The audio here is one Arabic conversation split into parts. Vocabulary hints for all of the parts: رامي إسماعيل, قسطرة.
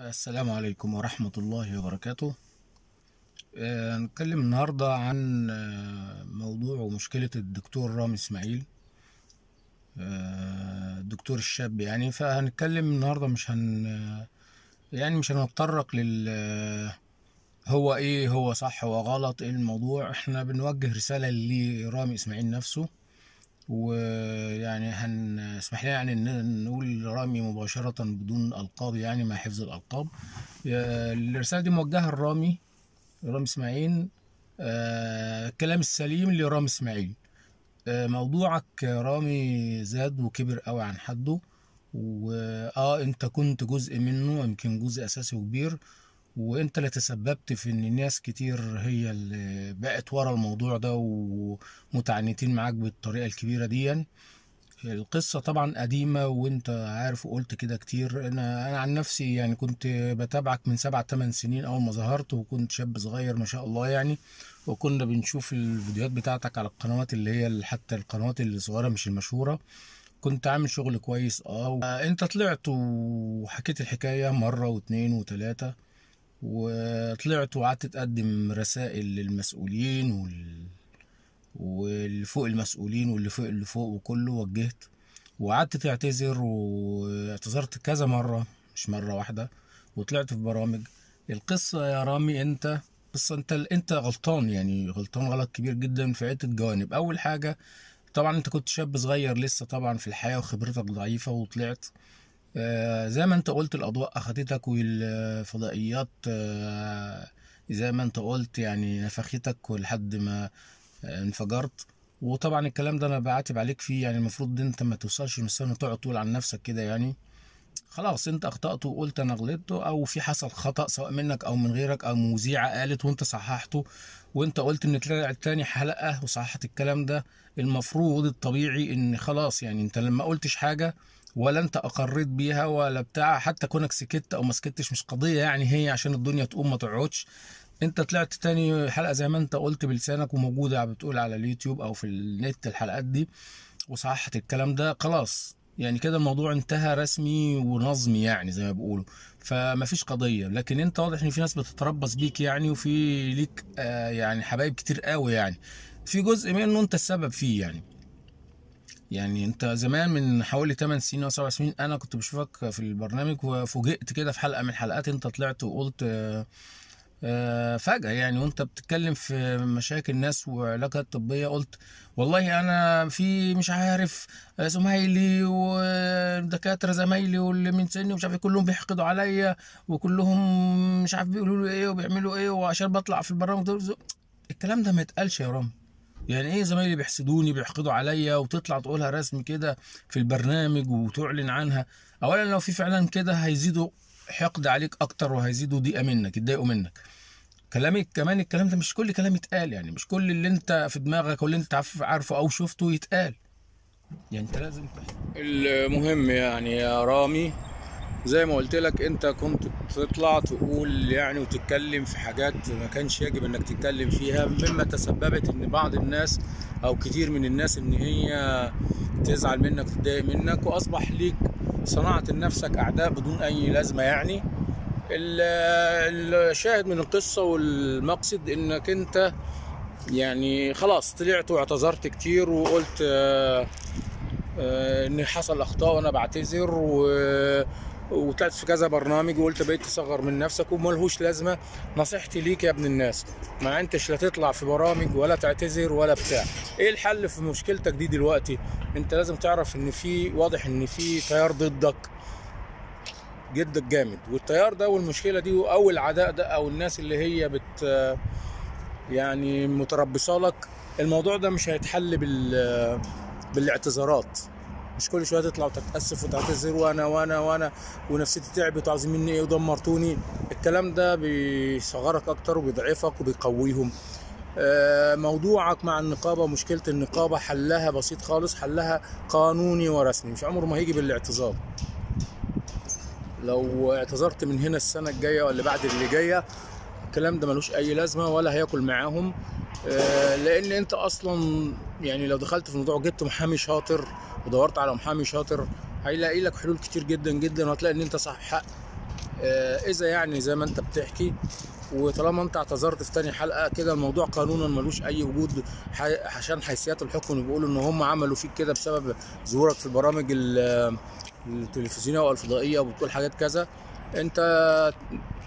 السلام عليكم ورحمة الله وبركاته. نتكلم النهاردة عن موضوع ومشكلة الدكتور رامي إسماعيل، الدكتور الشاب يعني. فهنتكلم النهاردة مش هنتطرق هو ايه، هو صح هو غلط، ايه الموضوع. احنا بنوجه رسالة لرامي إسماعيل نفسه، ويعني هنسمح لنا يعني نقول رامي مباشرة بدون ألقاب، يعني مع حفظ الألقاب. الرسالة دي موجهة لرامي إسماعيل، الكلام السليم لرامي إسماعيل. موضوعك رامي زاد وكبر قوي عن حده، انت كنت جزء منه، يمكن جزء أساسي وكبير، وانت اللي تسببت في ان ناس كتير هي اللي بقت ورا الموضوع ده ومتعنتين معاك بالطريقه الكبيره دي. القصه طبعا قديمه وانت عارف، وقلت كده كتير. انا عن نفسي يعني كنت بتابعك من 7-8 سنين اول ما ظهرت، وكنت شاب صغير ما شاء الله يعني، وكنا بنشوف الفيديوهات بتاعتك على القنوات اللي هي حتى القنوات اللي صغيره مش المشهوره. كنت عامل شغل كويس انت طلعت وحكيت الحكايه مره واثنين وثلاثه، وطلعت وقعدت تقدم رسائل للمسؤولين واللي فوق المسؤولين واللي فوق وكله، وجهت وقعدت تعتذر، واعتذرت كذا مرة مش مرة واحدة، وطلعت في برامج. القصة يا رامي انت غلطان، يعني غلطان غلط كبير جدا في عدة جوانب. اول حاجة طبعا انت كنت شاب صغير لسه طبعا في الحياة، وخبرتك ضعيفة، وطلعت زي ما انت قلت الاضواء اخدتك، والفضائيات زي ما انت قلت يعني نفختك لحد ما انفجرت. وطبعا الكلام ده انا بعاتب عليك فيه، يعني المفروض انت ما توصلش لمستوى انك تقعد تقول عن نفسك كده، يعني خلاص انت اخطأت وقلت انا غلطت، او في حصل خطأ سواء منك او من غيرك، او مذيعة قالت وانت صححته، وانت قلت ان طلعت تاني حلقة وصححت الكلام ده. المفروض الطبيعي ان خلاص يعني انت لما قلتش حاجة ولا انت اقريت بيها ولا بتاع، حتى كونك سكت او ما سكتش مش قضيه يعني، هي عشان الدنيا تقوم ما تقعدش. انت طلعت تاني حلقه زي ما انت قلت بلسانك، وموجوده بتقول على اليوتيوب او في النت الحلقات دي، وصححت الكلام ده خلاص يعني كده الموضوع انتهى رسمي ونظمي يعني زي ما بيقولوا، فما فيش قضيه. لكن انت واضح ان في ناس بتتربص بيك يعني، وفي ليك يعني حبايب كتير قوي يعني، في جزء منه انت السبب فيه يعني انت زمان من حوالي 8 سنين او 7 سنين انا كنت بشوفك في البرنامج، وفوجئت كده في حلقه من الحلقات انت طلعت وقلت فجاه يعني، وانت بتتكلم في مشاكل الناس وعلاجات طبيه، قلت والله انا في مش عارف زمايلي والدكاتره زمايلي واللي من سني ومش عارف كلهم بيحقدوا عليا، وكلهم مش عارف بيقولوا لي ايه وبيعملوا ايه، وعشان بطلع في البرنامج ده. الكلام ده ما يتقالش يا رامي، يعني ايه زمايلي بيحسدوني بيحقدوا عليا، وتطلع تقولها رسمي كده في البرنامج وتعلن عنها. اولا لو في فعلا كده هيزيدوا حقد عليك اكتر، وهيزيدوا ضيقه منك، يتضايقوا منك. كلامك كمان الكلام ده مش كل كلام يتقال، يعني مش كل اللي انت في دماغك واللي انت عارفه او شفته يتقال، يعني انت لازم المهم يعني يا رامي زي ما قلت لك انت كنت تطلع تقول يعني وتتكلم في حاجات ما كانش يجب انك تتكلم فيها، مما تسببت ان بعض الناس او كتير من الناس ان هي تزعل منك تتضايق منك، واصبح ليك صناعة لنفسك اعداء بدون اي لازمة. يعني الشاهد من القصة والمقصد انك انت يعني خلاص طلعت واعتذرت كتير، وقلت ان حصل اخطاء وانا بعتذر، وطلعت في كذا برنامج، وقلت بقيت تصغر من نفسك وملهوش لازمه. نصيحتي ليك يا ابن الناس، ما انتش لا تطلع في برامج ولا تعتذر ولا بتاع. ايه الحل في مشكلتك دي دلوقتي؟ انت لازم تعرف ان واضح ان في تيار ضدك جدك جامد، والتيار ده والمشكله دي او العداء ده او الناس اللي هي يعني متربصه لك، الموضوع ده مش هيتحل بالاعتذارات. مش كل شويه تطلع وتتاسف وتعتذر وانا وانا وانا ونفسيتي تعبت وعايزين مني ايه ودمرتوني. الكلام ده بيصغرك اكتر وبيضعفك وبيقويهم. موضوعك مع النقابه، مشكله النقابه حلها بسيط خالص، حلها قانوني ورسمي، مش عمره ما هيجي بالاعتذار. لو اعتذرت من هنا السنه الجايه ولا بعد اللي جايه، الكلام ده ملوش اي لازمه ولا هياكل معاهم، لان انت اصلا يعني لو دخلت في الموضوع جبت محامي شاطر ودورت على محامي شاطر هيلاقي لك حلول كتير جدا جدا، وهتلاقي ان انت صاحب حق اذا يعني زي ما انت بتحكي، وطالما انت اعتذرت في تاني حلقه كده الموضوع قانونا ملوش اي وجود، عشان حيثيات الحكم بيقولوا ان هم عملوا فيك كده بسبب ظهورك في البرامج التلفزيونيه او الفضائيه وبتقول حاجات كذا. انت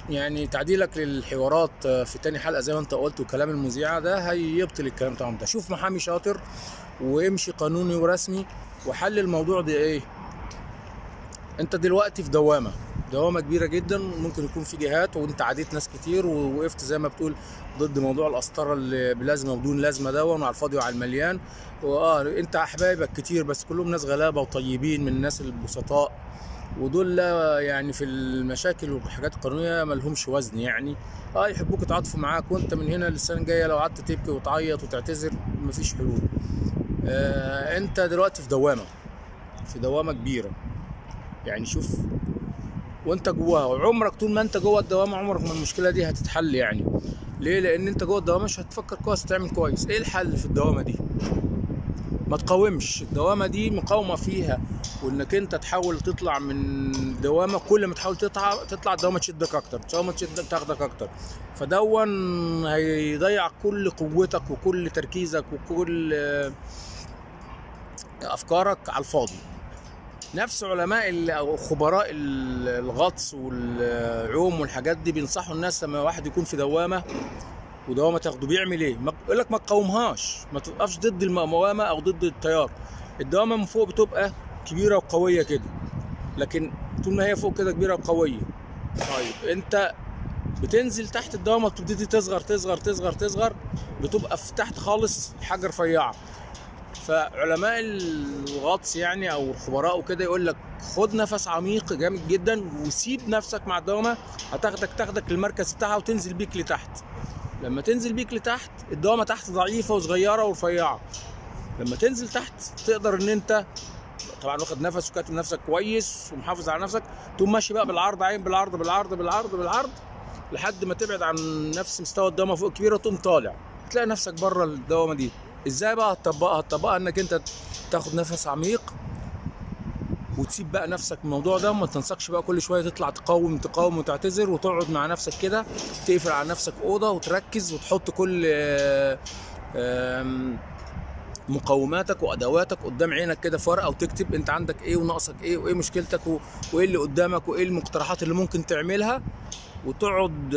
يعني تعديلك للحوارات في تاني حلقه زي ما انت قلت وكلام المذيعه ده هيبطل الكلام طبعا. ده شوف محامي شاطر وامشي قانوني ورسمي وحل الموضوع ده. ايه انت دلوقتي في دوامه كبيره جدا، ممكن يكون في جهات وانت عاديت ناس كتير ووقفت زي ما بتقول ضد موضوع القسطره اللي بلازمه وبدون لازمه دون على الفاضي وعلى المليان. انت احبايبك كتير بس كلهم ناس غلابه وطيبين من الناس البسطاء، ودول يعني في المشاكل والحاجات القانونيه ما لهمش وزن يعني. يحبوك يتعاطفوا معاك، وانت من هنا للسنه الجايه لو قعدت تبكي وتعيط وتعتذر مفيش حلول. انت دلوقتي في دوامه كبيره يعني. شوف وانت جواها، وعمرك طول ما انت جوه الدوامه عمرك ما المشكله دي هتتحل يعني. ليه؟ لان انت جوه الدوامه مش هتفكر كويس تعمل كويس. ايه الحل في الدوامه دي؟ ما تقاومش، الدوامه دي مقاومه فيها، وانك انت تحاول تطلع من الدوامه. كل ما تحاول تطلع الدوامه تشدك اكتر، الدوامه تاخدك اكتر، فدون هيضيع كل قوتك وكل تركيزك وكل افكارك على الفاضي. نفس علماء او خبراء الغطس والعوم والحاجات دي بينصحوا الناس لما واحد يكون في دوامه تاخده بيعمل ايه؟ يقول لك ما تقاومهاش، ما توقفش ضد المقاومه او ضد التيار. الدوامه من فوق بتبقى كبيره وقويه كده، لكن طول ما هي فوق كده كبيره وقويه. طيب انت بتنزل تحت الدوامه بتبتدي تصغر تصغر تصغر تصغر، بتبقى في تحت خالص حاجه رفيعه. فعلماء الغطس يعني او الخبراء وكده يقول لك خد نفس عميق جامد جدا وسيب نفسك مع الدوامه، هتاخدك للمركز بتاعها وتنزل بيك لتحت. لما تنزل بيك لتحت الدوامه تحت ضعيفه وصغيره ورفيعه، لما تنزل تحت تقدر ان انت طبعا واخد نفس وكاتب نفسك كويس ومحافظ على نفسك، تقوم ماشي بقى بالعرض، عين بالعرض بالعرض بالعرض بالعرض لحد ما تبعد عن نفس مستوى الدوامه فوق كبيره، تقوم طالع تلاقي نفسك بره الدوامه دي. ازاي بقى هتطبقها؟ انك انت تاخد نفس عميق وتسيب بقى نفسك الموضوع ده، وما تنسقش بقى كل شويه تطلع تقاوم وتعتذر، وتقعد مع نفسك كده تقفل على نفسك اوضه وتركز وتحط كل مقاوماتك وادواتك قدام عينك كده في ورقه، وتكتب انت عندك ايه وناقصك ايه وايه مشكلتك وايه اللي قدامك وايه المقترحات اللي ممكن تعملها، وتقعد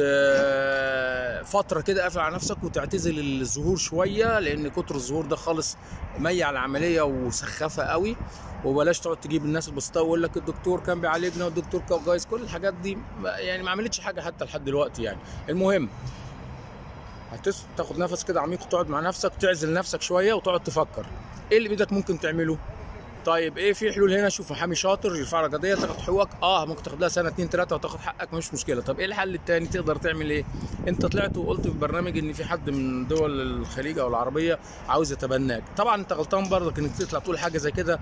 فتره كده قافل على نفسك وتعتزل الظهور شويه، لان كتر الظهور ده خالص ميع على العمليه وسخافه قوي. وبلاش تقعد تجيب الناس البسطاء ويقول لك الدكتور كان بيعالجنا والدكتور كان جايز، كل الحاجات دي يعني ما عملتش حاجه حتى لحد دلوقتي يعني. المهم تاخد نفس كده عميق وتقعد مع نفسك، تعزل نفسك شويه وتقعد تفكر ايه اللي بايدك ممكن تعمله. طيب ايه في حلول هنا؟ شوف محامي شاطر يرفع لك قضيه تاخد حقوقك، ممكن تاخد لها سنه 2 3 وتاخد حقك مش مشكله. طب ايه الحل الثاني؟ تقدر تعمل ايه؟ انت طلعت وقلت في برنامج ان في حد من دول الخليج او العربيه عاوز يتبناك، طبعا انت غلطان برضك انك تطلع تقول حاجه زي كده،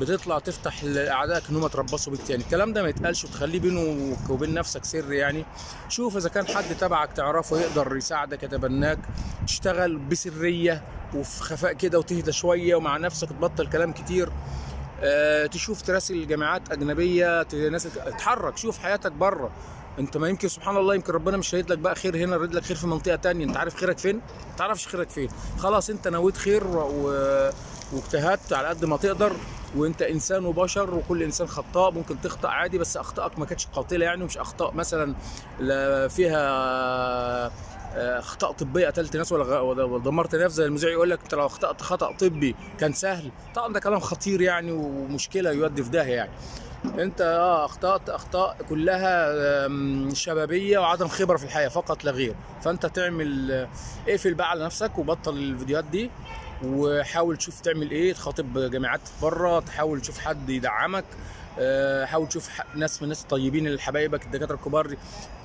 بتطلع تفتح لاعدائك ان هم يتربصوا بيك تاني. الكلام ده ما يتقالش وتخليه بينه وبين نفسك سر يعني. شوف اذا كان حد تبعك تعرفه يقدر يساعدك يتبناك، تشتغل بسريه وفي خفاء كده وتهدى شويه ومع نفسك، تبطل كلام كتير. تشوف تراسل جامعات اجنبيه، ناس اتحرك، شوف حياتك بره. انت ما يمكن سبحان الله يمكن ربنا مش هيد لك بقى خير هنا، يريد لك خير في منطقه ثانيه، انت عارف خيرك فين؟ ما تعرفش خيرك فين. خلاص انت نويت خير واجتهدت على قد ما تقدر، وانت انسان وبشر وكل انسان خطاء، ممكن تخطأ عادي بس اخطائك ما كانتش قاتله يعني، ومش اخطاء مثلا لا فيها اخطاء طبيه قتلت ناس ولا دمرت ناس زي المذيع يقول لك انت لو اخطات خطا طبي كان سهل. طبعا ده كلام خطير يعني ومشكله يودي في داهيه يعني. انت اخطات اخطاء كلها شبابيه وعدم خبره في الحياه فقط لا غير. فانت تعمل اقفل بقى على نفسك وبطل الفيديوهات دي، وحاول تشوف تعمل ايه، تخاطب جامعات بره، تحاول تشوف حد يدعمك، حاول تشوف ناس من الناس الطيبين اللي حبايبك الدكاتره الكبار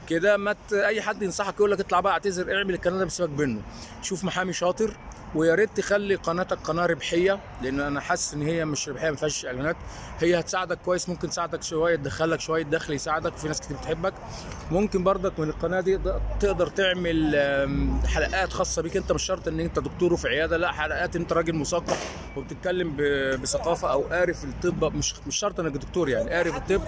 كده. اي حد ينصحك يقول لك اطلع بقى اعتذر اعمل الكلام ده بسيبك منه. شوف محامي شاطر ويا ريت تخلي قناتك قناه ربحيه، لان انا حاسس ان هي مش ربحيه، ما فيهاش اعلانات. هي هتساعدك كويس، ممكن تساعدك شويه، تدخلك شويه دخل يساعدك، وفي ناس كتير بتحبك. ممكن برضك من القناه دي تقدر تعمل حلقات خاصه بيك انت، مش شرط ان انت دكتور وفي عياده، لا حلقات انت راجل مثقف وبتتكلم بثقافه او قارف الطب، مش شرط انك دكتور، يعني قارف الطب،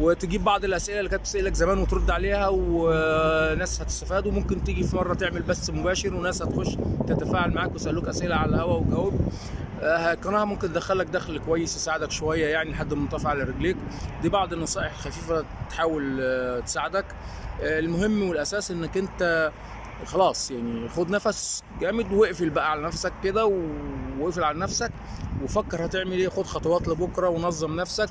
وتجيب بعض الاسئله اللي كانت بتسالك زمان وترد عليها، وناس هتستفاد. وممكن تيجي في مره تعمل بث مباشر وناس هتخش تتفاعل معاك ويسالوك اسئله على الهوا وجاوب. القناه ممكن تدخلك دخل كويس يساعدك شويه، يعني لحد ما تقف على رجليك. دي بعض النصائح الخفيفه تحاول تساعدك. المهم والاساس انك انت خلاص يعني خد نفس جامد واقفل بقى على نفسك كده، واقفل على نفسك وفكر هتعمل ايه، خد خطوات لبكره ونظم نفسك.